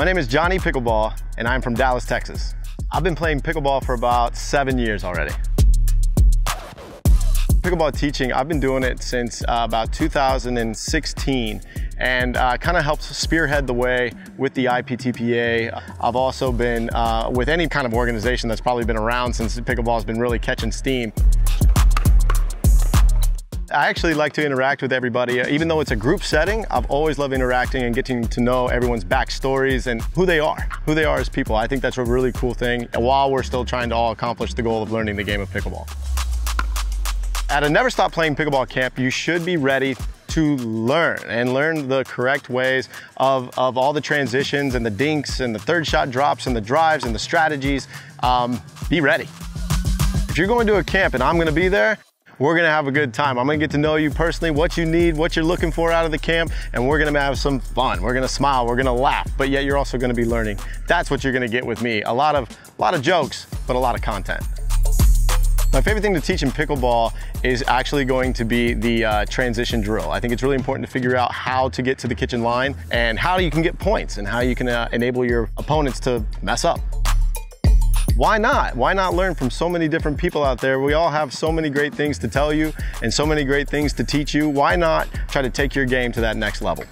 My name is Johnny Pickleball, and I'm from Dallas, Texas. I've been playing pickleball for about 7 years already. Pickleball teaching, I've been doing it since about 2016, and kind of helps spearhead the way with the IPTPA. I've also been with any kind of organization that's probably been around since pickleball has been really catching steam. I actually like to interact with everybody. Even though it's a group setting, I've always loved interacting and getting to know everyone's backstories and who they are as people. I think that's a really cool thing, while we're still trying to all accomplish the goal of learning the game of pickleball. At a Never Stop Playing Pickleball camp, you should be ready to learn the correct ways of all the transitions and the dinks and the third shot drops and the drives and the strategies. Be ready. If you're going to a camp and I'm gonna be there, we're gonna have a good time. I'm gonna get to know you personally, what you need, what you're looking for out of the camp, and we're gonna have some fun. We're gonna smile, we're gonna laugh, but yet you're also gonna be learning. That's what you're gonna get with me. A lot of jokes, but a lot of content. My favorite thing to teach in pickleball is actually going to be the transition drill. I think it's really important to figure out how to get to the kitchen line and how you can get points and how you can enable your opponents to mess up. Why not? Why not learn from so many different people out there? We all have so many great things to tell you and so many great things to teach you. Why not try to take your game to that next level?